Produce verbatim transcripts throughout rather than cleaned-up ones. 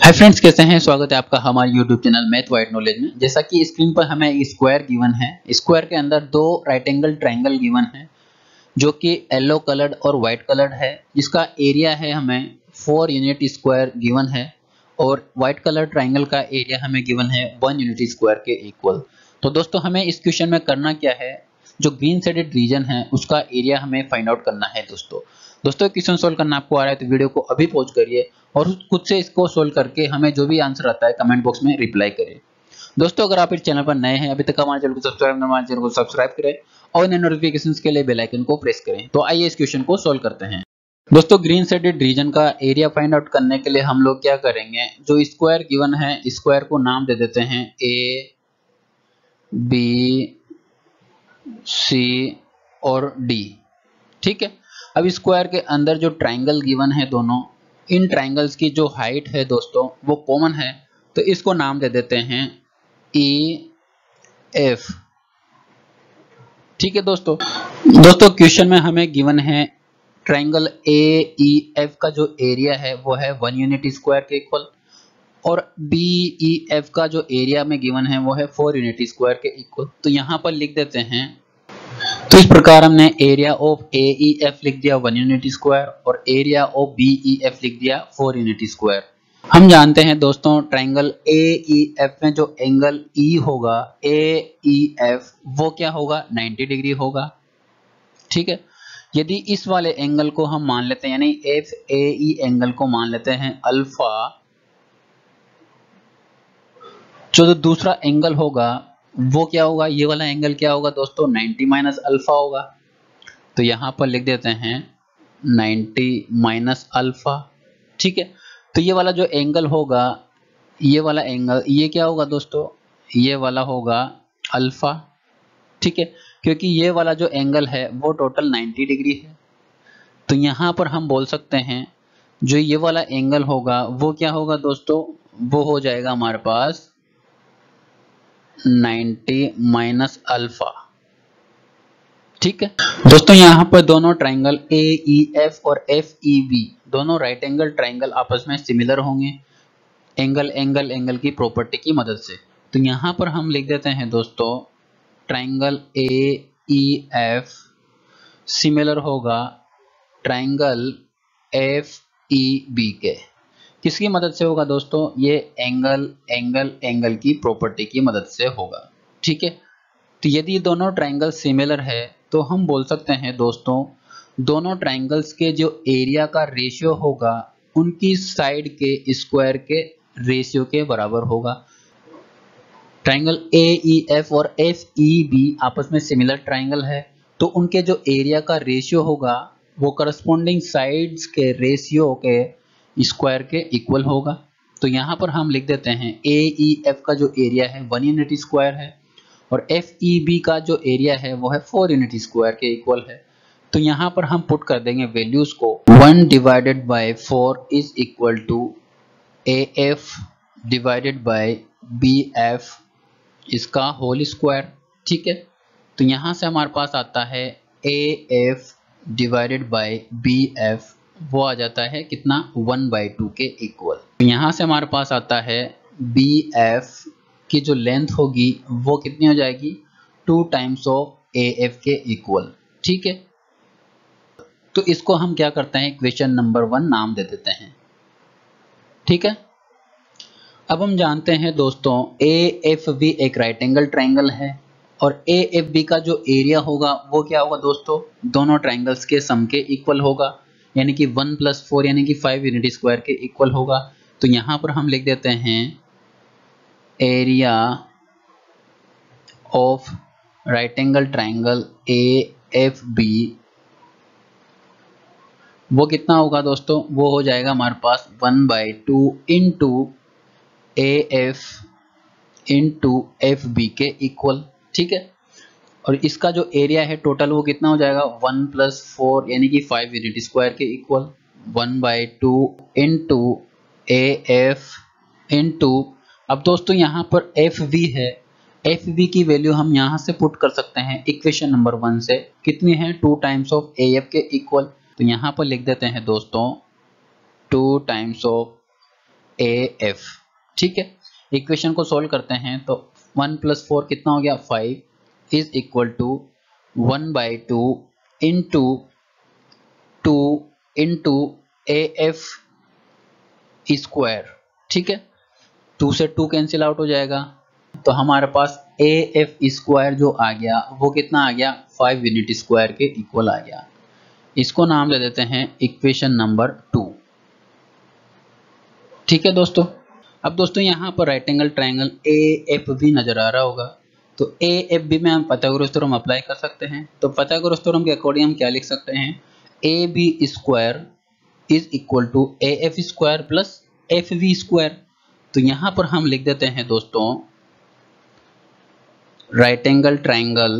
Hi friends, कैसे हैं? स्वागत है आपका हमारे YouTube channel math wide knowledge में। जैसा कि स्क्रीन पर हमें स्क्वायर गिवन है, स्क्वायर के अंदर दो राइट एंगल ट्रायंगल गिवन है जो कि येलो कलर्ड और वाइट कलर्ड है, जिसका एरिया है हमें फोर यूनिट स्क्वायर गिवन है और वाइट कलर ट्रायंगल का एरिया हमें गिवन है वन यूनिट स्क्वायर के इक्वल। तो दोस्तों, हमें इस क्वेश्चन में करना क्या है, जो ग्रीन शेडेड रीजन है उसका एरिया हमें फाइंड आउट करना है। दोस्तों दोस्तों क्वेश्चन सोल्व करना आपको आ रहा है तो वीडियो को अभी पॉज करिए और खुद से इसको सोल्व करके हमें जो भी आंसर आता है कमेंट बॉक्स में रिप्लाई करें। दोस्तों, अगर आप इस चैनल पर नए हैं, अभी तक हमारे चैनल को सब्सक्राइब नहीं हमारे चैनल को सब्सक्राइब करें और नए नोटिफिकेशंस के लिए बेल आइकन को प्रेस करें। तो आइए इस क्वेश्चन को सोल्व करते हैं। दोस्तों, ग्रीन शेडेड रीजन का एरिया फाइंड आउट करने के लिए हम लोग क्या करेंगे, जो स्क्वायर गिवन है स्क्वायर को नाम दे देते हैं ए, बी, सी और डी। ठीक है, अब स्क्वायर के अंदर जो ट्रायंगल गिवन है दोनों, इन ट्रायंगल्स की जो हाइट है दोस्तों वो कॉमन है, तो इसको नाम दे देते हैं ई एफ। ठीक है दोस्तों दोस्तों क्वेश्चन में हमें गिवन है ट्रायंगल ए ई एफ का जो एरिया है वो है वन यूनिट स्क्वायर के इक्वल और बी ई एफ का जो एरिया में गिवन है वो है फोर यूनिट स्क्वायर के इक्वल। तो यहाँ पर लिख देते हैं, तो इस प्रकार हमने area of A E F लिख दिया वन यूनिट स्क्वायर और area of B E F लिख दिया फोर यूनिट स्क्वायर। हम जानते हैं दोस्तों, ट्रायंगल ए ई एफ में जो एंगल ई होगा ए ई एफ वो क्या होगा, नब्बे डिग्री होगा। ठीक है, यदि इस वाले एंगल को हम मान लेते हैं, यानी एफ ए ई एंगल को मान लेते हैं अल्फा, जो दूसरा एंगल होगा वो क्या होगा, ये वाला एंगल क्या होगा दोस्तों, नब्बे माइनस अल्फा होगा। तो यहाँ पर लिख देते हैं नब्बे माइनस अल्फा। ठीक है, तो ये वाला जो एंगल होगा, ये वाला एंगल, ये क्या होगा दोस्तों, ये वाला होगा अल्फा। ठीक है, क्योंकि ये वाला जो एंगल है वो टोटल नब्बे डिग्री है। तो यहाँ पर हम बोल सकते हैं जो ये वाला एंगल होगा वो क्या होगा दोस्तों, वो हो जाएगा हमारे पास नब्बे माइनस अल्फा। ठीक है दोस्तों, यहाँ पर दोनों ट्रायंगल ए ई एफ और एफ ई बी दोनों राइट एंगल ट्रायंगल आपस में सिमिलर होंगे एंगल एंगल एंगल की प्रॉपर्टी की मदद से। तो यहाँ पर हम लिख देते हैं दोस्तों, triangle A E F similar होगा ट्रायंगल एफ ई बी के। किसकी मदद से होगा दोस्तों, ये एंगल एंगल एंगल की प्रॉपर्टी की मदद से होगा। ठीक है, तो यदि दोनों ट्रायंगल सिमिलर है तो हम बोल सकते हैं दोस्तों, दोनों ट्रायंगल्स के जो एरिया का रेशियो होगा उनकी साइड के स्क्वायर के रेशियो के बराबर होगा। ट्रायंगल ए ई एफ और एफ ई बी आपस में सिमिलर ट्रायंगल है, तो उनके जो एरिया का रेशियो होगा वो करस्पॉन्डिंग साइड्स के रेशियो के स्क्वायर के इक्वल होगा। तो यहाँ पर हम लिख देते हैं ए ई एफ का जो एरिया है वन यूनिट स्क्वायर है और एफ ई बी का जो एरिया है वो है फोर यूनिट स्क्वायर के इक्वल है। तो यहाँ पर हम पुट कर देंगे वैल्यूज को, one divided by four is equal to A F divided by B F इसका होल स्क्वायर। ठीक है, तो यहाँ से हमारे पास आता है A F divided by B F, वो आ जाता है कितना, वन बाई टू के इक्वल। यहाँ से हमारे पास आता है बी एफ की जो लेंथ होगी वो कितनी हो जाएगी, two times of A F के इक्वल। ठीक है, तो इसको हम क्या करते हैं, क्वेश्चन नंबर वन नाम दे देते हैं। ठीक है, अब हम जानते हैं दोस्तों, ए एफ बी एक राइट एंगल ट्राइंगल है और ए एफ बी का जो एरिया होगा वो क्या होगा दोस्तों, दोनों ट्राइंगल्स के सम के इक्वल होगा, यानी कि वन प्लस फोर यानी कि फाइव यूनिट स्क्वायर के इक्वल होगा। तो यहाँ पर हम लिख देते हैं area of right angle triangle A F B, वो कितना होगा दोस्तों, वो हो जाएगा हमारे पास one by two into A F into F B के इक्वल। ठीक है, और इसका जो एरिया है टोटल वो कितना हो जाएगा, वन प्लस फोर यानी कि फाइव यूनिट स्क्वायर के equal, one by two into A F into. अब दोस्तों यहाँ पर एफ वी है, एफ वी की वैल्यू हम यहाँ से पुट कर सकते हैं इक्वेशन नंबर वन से, कितनी है, two times of A F के इक्वल। तो यहाँ पर लिख देते हैं दोस्तों, two times of A F. ठीक है, इक्वेशन को सोल्व करते हैं तो वन प्लस फोर कितना हो गया five is equal to one by two into two into A F square. ठीक है, टू से टू कैंसिल आउट हो जाएगा तो हमारे पास ए एफ स्क्वायर जो आ गया वो कितना आ गया फाइव यूनिट स्क्वायर के इक्वल आ गया। इसको नाम दे देते हैं इक्वेशन नंबर टू। ठीक है दोस्तों, अब दोस्तों यहाँ पर right angle triangle A F भी नजर आ रहा होगा तो ए एफ भी में हम पाइथागोरस थ्योरम अप्लाई कर सकते हैं। तो पाइथागोरस थ्योरम के अकॉर्डिंग हम क्या लिख सकते हैं, A B square is equal to A F square plus F V square. तो यहाँ पर हम लिख देते हैं दोस्तों right angle triangle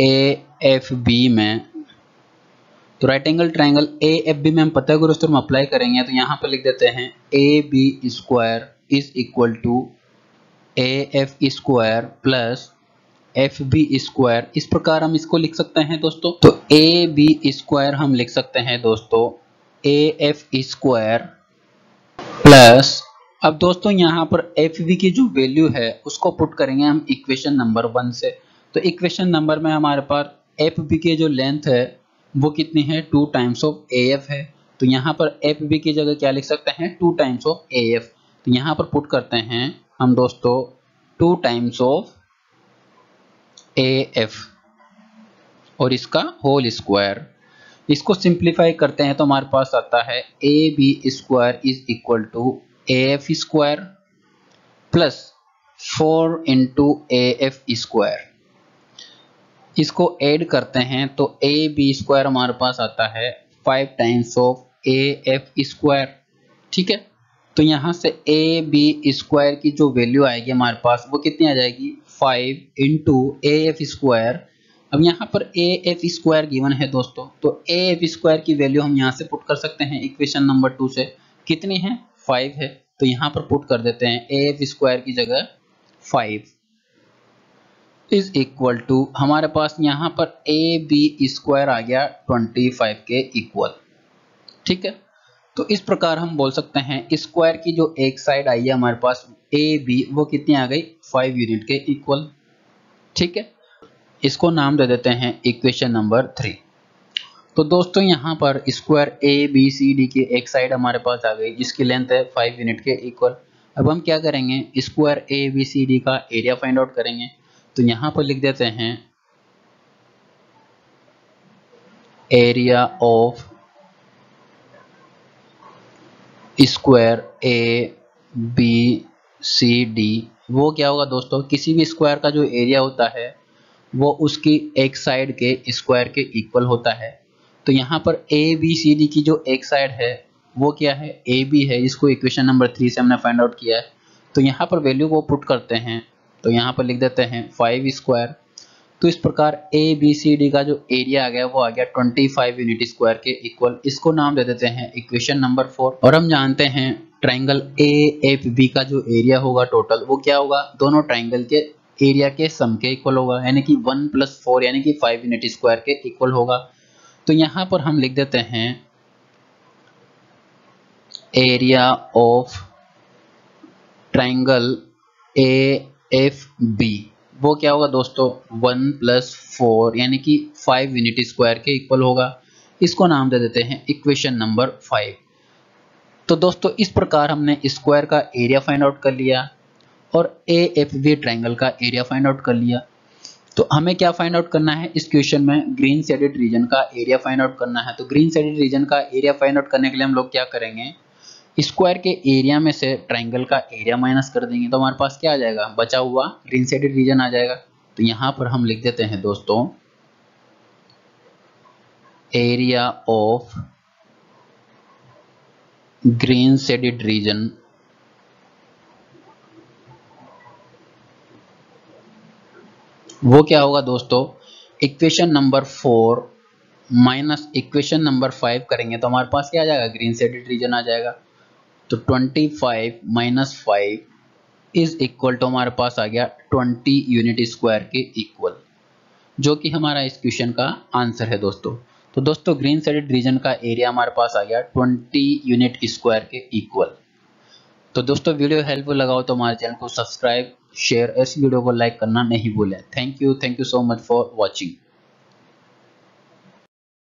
A F B में, तो right angle triangle A F B में हम पाइथागोरस थ्योरम अप्लाई करेंगे तो यहाँ पर लिख देते हैं A B square is equal to A F square plus F B square. इस प्रकार हम इसको लिख सकते हैं दोस्तों। तो ए बी स्क्वायर हम लिख सकते हैं दोस्तों ए एफ स्क्वायर प्लस, अब दोस्तों यहाँ पर एफ बी की जो वैल्यू है उसको पुट करेंगे हम इक्वेशन नंबर वन से। तो इक्वेशन नंबर में हमारे पास एफ बी की जो लेंथ है वो कितनी है two times of A F है। तो यहाँ पर एफ बी की जगह क्या लिख सकते हैं two times of A F. तो यहाँ पर पुट करते हैं हम दोस्तों two times of A F और इसका होल स्क्वायर। इसको सिंप्लीफाई करते हैं तो हमारे पास आता है A B square is equal to A F square plus four into A F square. इसको ऐड करते हैं तो ए बी स्क्वायर हमारे पास आता है five times of A F square. ठीक है, तो यहाँ से ए बी स्क्वायर की जो वैल्यू आएगी हमारे पास वो कितनी आ जाएगी five into A F square. अब यहाँ पर ए एफ स्क्वायर गिवन है दोस्तों तो ए एफ स्क्वायर की वैल्यू हम यहाँ से पुट कर सकते हैं इक्वेशन नंबर टू से, कितनी है फाइव है तो यहाँ पर पुट कर देते हैं ए एफ स्क्वायर की जगह फाइव इज इक्वल टू हमारे पास यहाँ पर ए बी स्क्वायर आ गया ट्वेंटी फाइव के इक्वल। ठीक है, तो इस प्रकार हम बोल सकते हैं स्क्वायर की जो एक साइड आई है हमारे पास ए बी वो कितनी आ गई फाइव यूनिट के इक्वल। ठीक है, इसको नाम दे देते हैं इक्वेशन नंबर थ्री। तो दोस्तों यहाँ पर square A B C D की एक साइड हमारे पास आ गई जिसकी लेंथ है फाइव यूनिट के इक्वल। अब हम क्या करेंगे square A B C D का एरिया फाइंड आउट करेंगे तो यहां पर लिख देते हैं area of square A B C D. वो क्या होगा दोस्तों, किसी भी स्क्वायर का जो एरिया होता है वो उसकी एक साइड के स्क्वायर के इक्वल होता है। तो यहां पर ए बी सी डी की जो एक साइड है वो क्या है ए बी है, इसको इक्वेशन नंबर थ्री से हमने फाइंड आउट किया है। तो यहां पर वैल्यू को पुट करते हैं तो यहाँ पर लिख देते हैं फाइव स्क्वायर। तो इस प्रकार ए बी सी डी का जो एरिया आ गया वो आ गया ट्वेंटी फाइव यूनिट स्क्वायर के इक्वल। इसको नाम दे देते हैं इक्वेशन नंबर फोर। और हम जानते हैं ट्राइंगल ए एफ बी का जो एरिया होगा टोटल वो क्या होगा, दोनों ट्राइंगल के एरिया के सम के इक्वल होगा यानी कि वन प्लस फोर यानी कि फाइव यूनिट स्क्वायर के इक्वल होगा। तो यहाँ पर हम लिख देते हैं area of triangle A F B, वो क्या होगा दोस्तों वन प्लस फोर यानी कि फाइव यूनिट स्क्वायर के इक्वल होगा। इसको नाम दे देते हैं इक्वेशन नंबर फाइव। तो दोस्तों इस प्रकार हमने स्क्वायर का एरिया फाइंड आउट कर लिया और ए एफ बी ट्राइंगल का एरिया फाइंड आउट कर लिया। तो हमें क्या फाइंड आउट करना है इस क्वेश्चन में, ग्रीन शेडेड रीजन का एरिया फाइंड आउट करना है। तो ग्रीन शेडेड रीजन का एरिया फाइंड आउट करने के लिए हम लोग क्या करेंगे, स्क्वायर के एरिया में से ट्राइंगल का एरिया माइनस कर देंगे तो हमारे पास क्या आ जाएगा बचा हुआ ग्रीन शेडेड रीजन आ जाएगा। तो यहाँ पर हम लिख देते हैं दोस्तों area of green shaded region वो क्या होगा दोस्तों equation number four minus equation number five करेंगे तो हमारे पास क्या आ जाएगा ग्रीन शेडेड रीजन आ जाएगा। तो twenty five minus five is equal to हमारे पास आ गया ट्वेंटी यूनिट स्क्वायर के इक्वल, जो कि हमारा इस क्वेश्चन का आंसर है दोस्तों। तो दोस्तों ग्रीन शेडेड रीजन का एरिया हमारे पास आ गया ट्वेंटी यूनिट स्क्वायर के इक्वल। तो दोस्तों वीडियो हेल्पफुल लगाओ तो हमारे चैनल को सब्सक्राइब, शेयर, इस वीडियो को लाइक करना नहीं भूलें। Thank you thank you so much for watching.